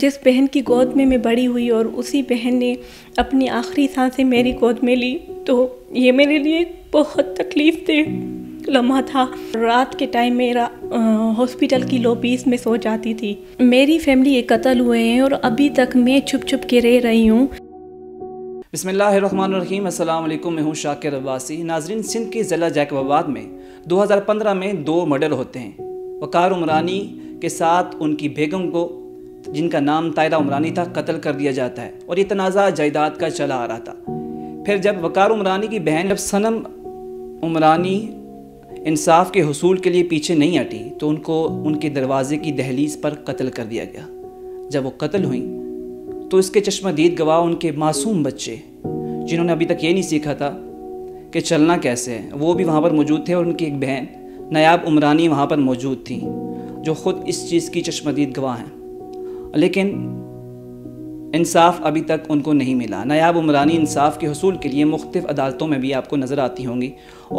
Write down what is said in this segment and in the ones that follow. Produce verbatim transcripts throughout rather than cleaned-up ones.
जिस बहन की गोद में मैं बड़ी हुई और उसी बहन ने अपनी आखिरी सांसें मेरी गोद में ली, तो ये मेरे लिए बहुत तकलीफ दे लम्हा था। रात के टाइम मेरा हॉस्पिटल की लॉबीज़ में सो जाती थी। मेरी फैमिली एक कत्ल हुए हैं और अभी तक मैं छुप छुप के रह रही हूँ। बिस्मिल्लाहिर्रहमानिर्रहीम, अस्सलाम वालेकुम। मैं हूँ शाकिर अब्बासी। नाजरीन, सिंध के ज़िला जैकबाबाद में दो हज़ार पंद्रह में दो मर्डर होते हैं। वकार उमरानी के साथ उनकी बेगम को, जिनका नाम ताहिरा उमरानी था, कत्ल कर दिया जाता है और ये तनाज़ा जायदाद का चला आ रहा था। फिर जब वकार उमरानी की बहन जब सनम उमरानी इंसाफ के हुसूल के लिए पीछे नहीं हटी तो उनको उनके दरवाजे की दहलीज पर कत्ल कर दिया गया। जब वो कत्ल हुई तो इसके चश्मदीद गवाह उनके मासूम बच्चे, जिन्होंने अभी तक ये नहीं सीखा था कि चलना कैसे है, वो भी वहाँ पर मौजूद थे और उनकी एक बहन नायाब उमरानी वहाँ पर मौजूद थी, जो ख़ुद इस चीज़ की चश्मदीद गवाह हैं। लेकिन इंसाफ अभी तक उनको नहीं मिला। नायाब उमरानी इंसाफ के हुसूल के लिए मुख्तलिफ अदालतों में भी आपको नज़र आती होंगी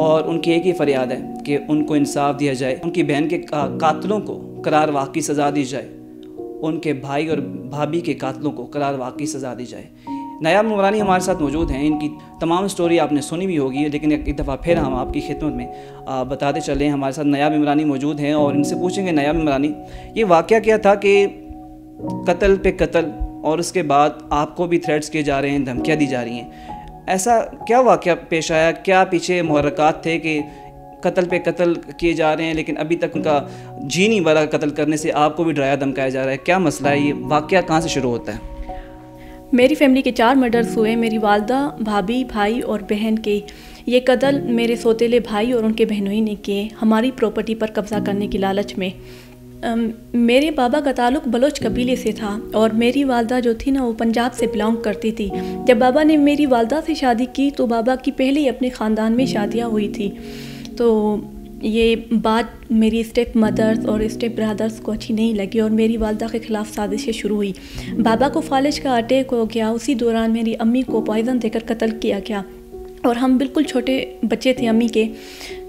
और उनकी एक ही फरियाद है कि उनको इंसाफ दिया जाए, उनकी बहन के कातलों को करार वाक़ की सज़ा दी जाए, उनके भाई और भाभी के कातलों को करार वाक़ की सज़ा दी जाए। नायाब उमरानी हमारे साथ मौजूद हैं। इनकी तमाम स्टोरी आपने सुनी भी होगी, लेकिन एक दफ़ा फिर हम आपकी खिदमत में बताते चले। हमारे साथ नायाब उमरानी मौजूद हैं और इनसे पूछेंगे, नायाब उमरानी, ये वाक़या क्या था कि कत्ल पे कत्ल और उसके बाद आपको भी थ्रेट्स किए जा रहे हैं, धमकियाँ दी जा रही हैं? ऐसा क्या वाक़या पेश आया? क्या पीछे मुहर्रकात थे कि कत्ल पे कत्ल किए जा रहे हैं लेकिन अभी तक उनका जी नहीं भरा, कत्ल करने से आपको भी डराया धमकाया जा रहा है? क्या मसला है? ये वाक़या कहाँ से शुरू होता है? मेरी फैमिली के चार मर्डर्स हुए, मेरी वालदा, भाभी, भाई और बहन के। ये कत्ल मेरे सौतेले भाई और उनके बहनोई ने किए, हमारी प्रॉपर्टी पर कब्ज़ा करने की लालच में। अम, मेरे बाबा का ताल्लुक बलोच कबीले से था और मेरी वालदा जो थी ना, वो पंजाब से बिलोंग करती थी। जब बाबा ने मेरी वालदा से शादी की तो बाबा की पहले ही अपने ख़ानदान में शादियाँ हुई थी। तो ये बात मेरी स्टेप मदर्स और स्टेप ब्रदर्स को अच्छी नहीं लगी और मेरी वालदा के ख़िलाफ़ साजिशें शुरू हुई। बाबा को फालिज का अटैक हो गया, उसी दौरान मेरी अम्मी को पॉइज़न देकर कत्ल किया गया और हम बिल्कुल छोटे बच्चे थे अम्मी के।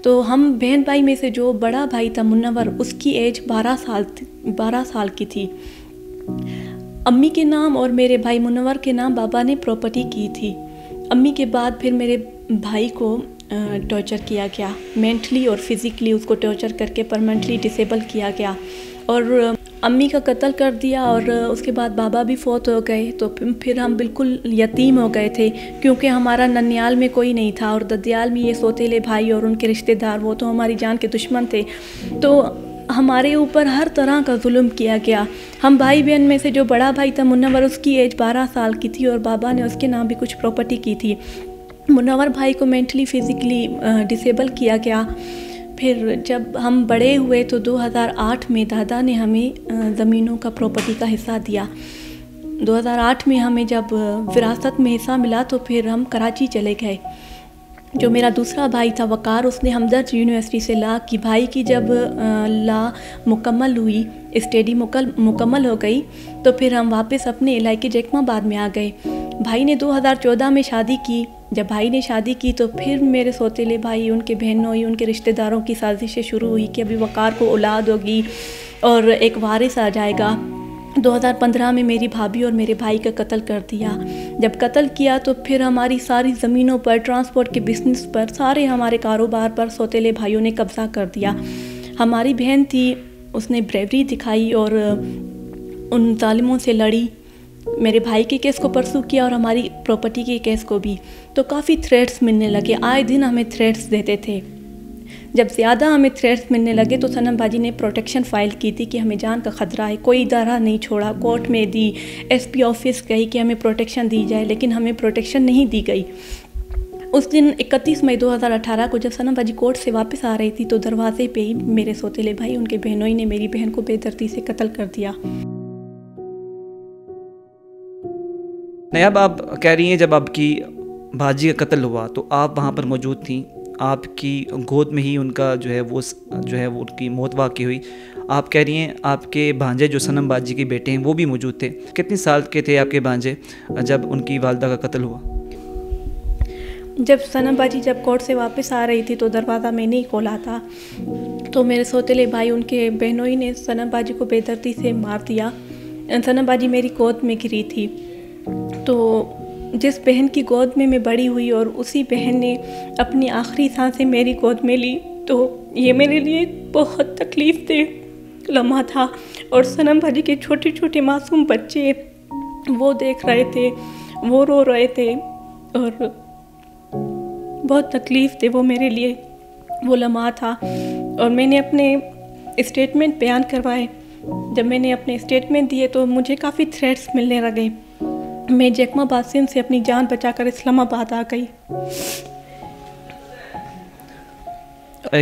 तो हम बहन भाई में से जो बड़ा भाई था मुनव्वर, उसकी एज बारह साल बारह साल की थी। अम्मी के नाम और मेरे भाई मुनव्वर के नाम बाबा ने प्रॉपर्टी की थी। अम्मी के बाद फिर मेरे भाई को टॉर्चर किया गया, मेंटली और फिज़िकली उसको टॉर्चर करके परमानेंटली डिसेबल किया गया और अम्मी का कत्ल कर दिया। और उसके बाद बाबा भी फौत हो गए तो फिर हम बिल्कुल यतीम हो गए थे, क्योंकि हमारा ननियाल में कोई नहीं था और ददियाल में ये सौतेले भाई और उनके रिश्तेदार, वो तो हमारी जान के दुश्मन थे। तो हमारे ऊपर हर तरह का जुल्म किया गया। हम भाई बहन में से जो बड़ा भाई था मुनव्वर, उसकी एज बारह साल की थी और बाबा ने उसके नाम भी कुछ प्रॉपर्टी की थी। मुनव्वर भाई को मेंटली फिज़िकली डिसेबल किया गया। फिर जब हम बड़े हुए तो दो हज़ार आठ में दादा ने हमें ज़मीनों का प्रॉपर्टी का हिस्सा दिया। दो हज़ार आठ में हमें जब विरासत में हिस्सा मिला तो फिर हम कराची चले गए। जो मेरा दूसरा भाई था वकार, उसने हमदर्द यूनिवर्सिटी से ला की, भाई की जब ला मुकम्मल हुई, स्टडी मुकम्मल हो गई, तो फिर हम वापस अपने इलाके जैकबाबाद में आ गए। भाई ने दो हज़ार चौदह में शादी की। जब भाई ने शादी की तो फिर मेरे सौतेले भाई, उनके बहनों, उनके रिश्तेदारों की साजिशें शुरू हुई कि अभी वकार को औलाद होगी और एक वारिस आ जाएगा। दो हज़ार पंद्रह में मेरी भाभी और मेरे भाई का कत्ल कर दिया। जब कत्ल किया तो फिर हमारी सारी ज़मीनों पर, ट्रांसपोर्ट के बिज़नेस पर, सारे हमारे कारोबार पर सौतेले भाइयों ने कब्ज़ा कर दिया। हमारी बहन थी, उसने ब्रेवरी दिखाई और उन ज़ालिमों से लड़ी। मेरे भाई के केस को परसू किया और हमारी प्रॉपर्टी के केस को भी। तो काफ़ी थ्रेट्स मिलने लगे, आए दिन हमें थ्रेट्स देते थे। जब ज़्यादा हमें थ्रेट्स मिलने लगे तो सनम बाजी ने प्रोटेक्शन फ़ाइल की थी कि हमें जान का ख़तरा है। कोई इदारा नहीं छोड़ा, कोर्ट में दी, एसपी ऑफिस कही कि हमें प्रोटेक्शन दी जाए, लेकिन हमें प्रोटेक्शन नहीं दी गई। उस दिन इकतीस मई दो हज़ार अठारह को जब सनम बाजी कोर्ट से वापस आ रही थी तो दरवाजे पर ही मेरे सौतेले भाई, उनके बहनोई ने मेरी बहन को बेदर्दी से कत्ल कर दिया। नायाब, आप कह रही हैं जब आपकी भाजी का कत्ल हुआ तो आप वहाँ पर मौजूद थी, आपकी गोद में ही उनका जो है वो जो है वो उनकी मौत वाक़ई हुई। आप कह रही हैं आपके भांजे जो सनम बाजी के बेटे हैं वो भी मौजूद थे। कितने साल के थे आपके भांजे जब उनकी वालदा का कत्ल हुआ? जब सनम बाजी जब कोर्ट से वापस आ रही थी तो दरवाज़ा मैंने ही खोला था, तो मेरे सौतेले भाई, उनके बहनोई ने सनम बाजी को बेदर्दी से मार दिया। सनम बाजी मेरी गोद में गिरी थी। तो जिस बहन की गोद में मैं बड़ी हुई और उसी बहन ने अपनी आखिरी सांसें मेरी गोद में ली, तो ये मेरे लिए बहुत तकलीफ दे लम्हा था। और सनम बाजी के छोटे छोटे मासूम बच्चे वो देख रहे थे, वो रो रहे थे और बहुत तकलीफ दे वो मेरे लिए वो लम्हा था। और मैंने अपने स्टेटमेंट बयान करवाए। जब मैंने अपने स्टेटमेंट दिए तो मुझे काफ़ी थ्रेट्स मिलने लगे। मैं जैकमाबाद से अपनी जान बचाकर इस्लामाबाद आ गई।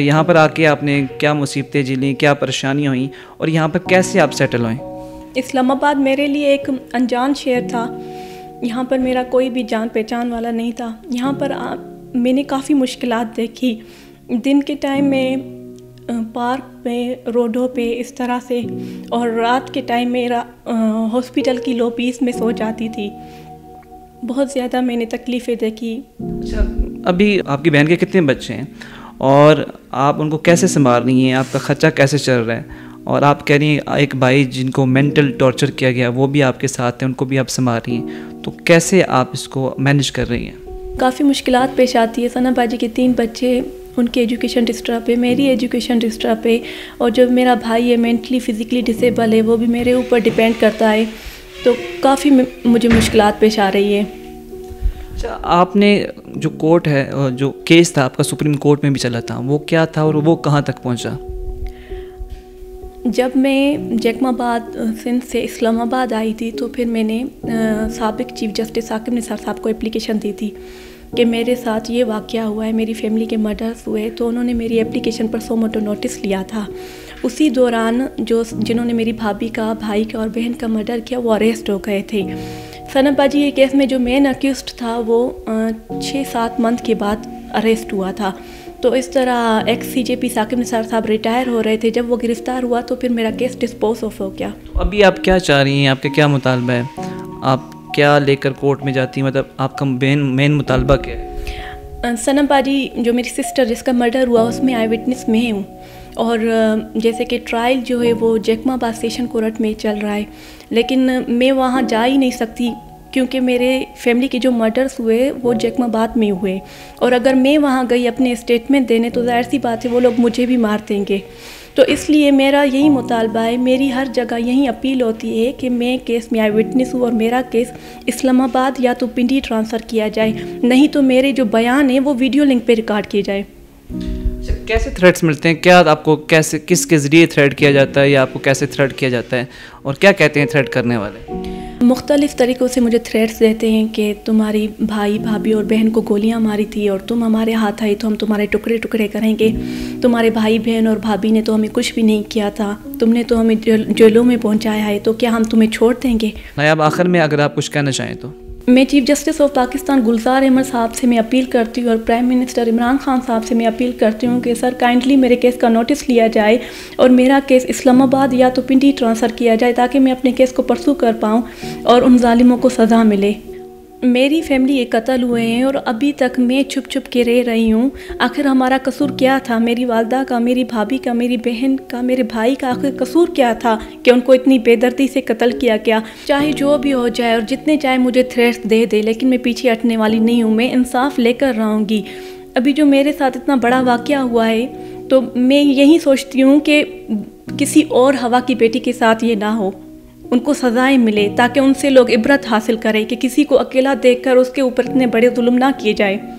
यहाँ पर आके आपने क्या मुसीबतें झेली, क्या परेशानियाँ हुई और यहाँ पर कैसे आप सेटल हुए? इस्लामाबाद मेरे लिए एक अनजान शहर था। यहाँ पर मेरा कोई भी जान पहचान वाला नहीं था। यहाँ पर आ, मैंने काफ़ी मुश्किलात देखी। दिन के टाइम में पार्क में, रोडों पे इस तरह से, और रात के टाइम मेरा हॉस्पिटल की लॉबीज़ में सो जाती थी। बहुत ज़्यादा मैंने तकलीफ़ें देखी। अच्छा, अभी आपकी बहन के कितने बच्चे हैं और आप उनको कैसे संभाल रही हैं? आपका खर्चा कैसे चल रहा है? और आप कह रही हैं एक भाई जिनको मेंटल टॉर्चर किया गया वो भी आपके साथ हैं, उनको भी आप संभाल रही हैं, तो कैसे आप इसको मैनेज कर रही हैं? काफ़ी मुश्किलात पेश आती है। सना बाजी के तीन बच्चे, उनके एजुकेशन डिस्टर्ब है, मेरी एजुकेशन डिस्टर्ब है, और जो मेरा भाई है मेंटली फ़िज़िकली डिसेबल है, वो भी मेरे ऊपर डिपेंड करता है। तो काफ़ी मुझे मुश्किलात पेश आ रही है। अच्छा, आपने जो कोर्ट है, जो केस था आपका सुप्रीम कोर्ट में भी चला था, वो क्या था और वो कहाँ तक पहुँचा? जब मैं जैकमाबाद सिंध से इस्लामाबाद आई थी तो फिर मैंने साबिक़ चीफ जस्टिस निसार साहब को एप्लीकेशन दी थी कि मेरे साथ ये वाक़या हुआ है, मेरी फैमिली के मर्डर्स हुए। तो उन्होंने मेरी एप्लीकेशन पर सौ मोटो नोटिस लिया था। उसी दौरान जो जिन्होंने मेरी भाभी का, भाई का और बहन का मर्डर किया वो अरेस्ट हो गए थे। सनम बाजी ये केस में जो मेन अक्यूज़्ड था वो छः सात मंथ के बाद अरेस्ट हुआ था। तो इस तरह ex C J P Saqib Nisar साहब रिटायर हो रहे थे। जब वो गिरफ़्तार हुआ तो फिर मेरा केस डिस्पोज ऑफ हो गया। अभी आप क्या चाह रही हैं, आपका क्या मुतालबा है, आप क्या लेकर कोर्ट में जाती है, मतलब आपका मेन मेन मुतालबा क्या है? सनम बाजी जो मेरी सिस्टर जिसका मर्डर हुआ उसमें आई विटनेस में हूँ, और जैसे कि ट्रायल जो है वो जैकमाबाद सेशन कोर्ट में चल रहा है, लेकिन मैं वहाँ जा ही नहीं सकती क्योंकि मेरे फैमिली के जो मर्डर्स हुए वो जैकमाबाद में हुए, और अगर मैं वहाँ गई अपने स्टेटमेंट देने तो ज़ाहिर सी बात है वो लोग मुझे भी मार देंगे। तो इसलिए मेरा यही मुतालबा है, मेरी हर जगह यही अपील होती है कि मैं केस में आई विटनेस हूँ और मेरा केस इस्लामाबाद या तो पिंडी ट्रांसफ़र किया जाए, नहीं तो मेरे जो बयान हैं वो वीडियो लिंक पे रिकॉर्ड किए जाए। कैसे थ्रेट्स मिलते हैं, क्या आपको कैसे, किसके ज़रिए थ्रेट किया जाता है या आपको कैसे थ्रेट किया जाता है और क्या कहते हैं थ्रेट करने वाले? मुख्तलिफ़ तरीक़ों से मुझे थ्रेट्स देते हैं कि तुम्हारी भाई, भाभी और बहन को गोलियां मारी थी और तुम हमारे हाथ आई तो हम तुम्हारे टुकड़े टुकड़े करेंगे। तुम्हारे भाई, बहन और भाभी ने तो हमें कुछ भी नहीं किया था, तुमने तो हमें जेलों में पहुंचाया है, तो क्या हम तुम्हें छोड़ देंगे? नायाब, आखिर में अगर आप कुछ कहना चाहें तो? मैं chief justice of Pakistan Gulzar Ahmed साहब से मैं अपील करती हूँ और प्राइम मिनिस्टर इमरान खान साहब से मैं अपील करती हूँ कि सर काइंडली मेरे केस का नोटिस लिया जाए और मेरा केस इस्लामाबाद या तो पिंडी ट्रांसफ़र किया जाए ताकि मैं अपने केस को परसू कर पाऊँ और उन जालिमों को सज़ा मिले। मेरी फैमिली ये कत्ल हुए हैं और अभी तक मैं छुप छुप के रह रही हूँ। आखिर हमारा कसूर क्या था? मेरी वालदा का, मेरी भाभी का, मेरी बहन का, मेरे भाई का आखिर कसूर क्या था कि उनको इतनी बेदर्दी से कत्ल किया गया? चाहे जो भी हो जाए और जितने चाहे मुझे थ्रेट्स दे दे, लेकिन मैं पीछे हटने वाली नहीं हूँ। मैं इंसाफ लेकर रहूँगी। अभी जो मेरे साथ इतना बड़ा वाक़या हुआ है तो मैं यही सोचती हूँ कि किसी और हवा की बेटी के साथ ये ना हो, उनको सज़ाएं मिले ताकि उनसे लोग इबरत हासिल करें कि किसी को अकेला देखकर उसके ऊपर इतने बड़े जुल्म ना किए जाए।